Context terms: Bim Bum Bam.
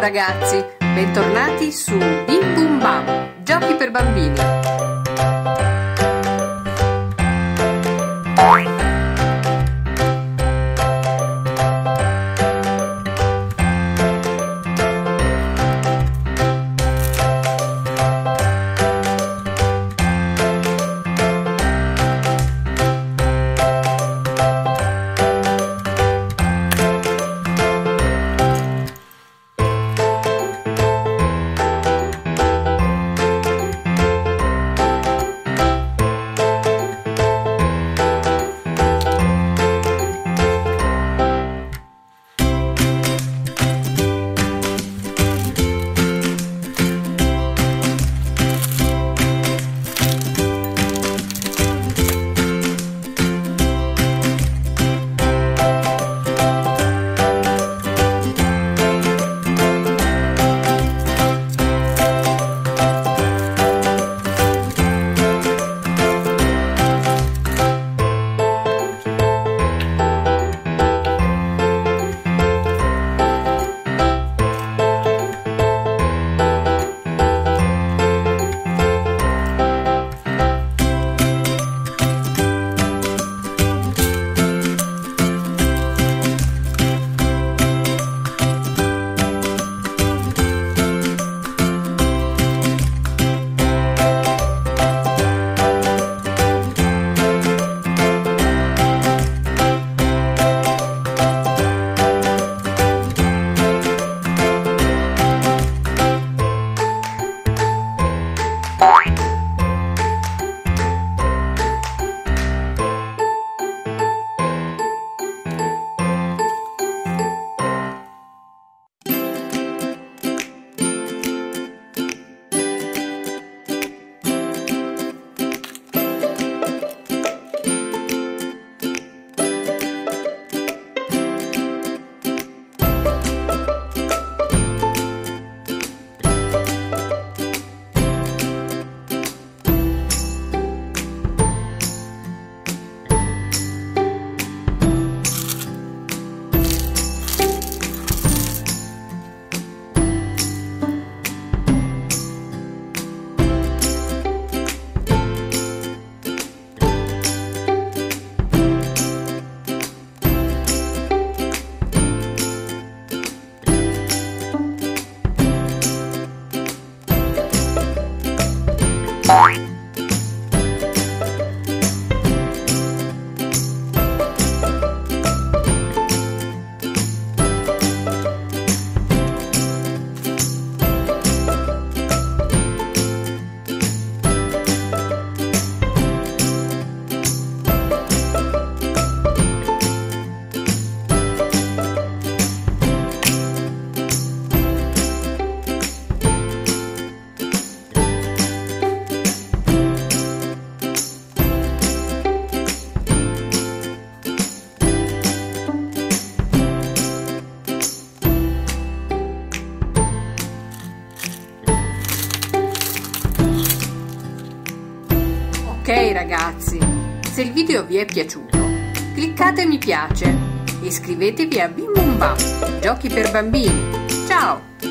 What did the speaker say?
ragazzi, bentornati su Bim Bum Bam, giochi per bambini. Bye. Ok ragazzi, se il video vi è piaciuto, cliccate mi piace, iscrivetevi a Bim Bum Bam, giochi per bambini. Ciao!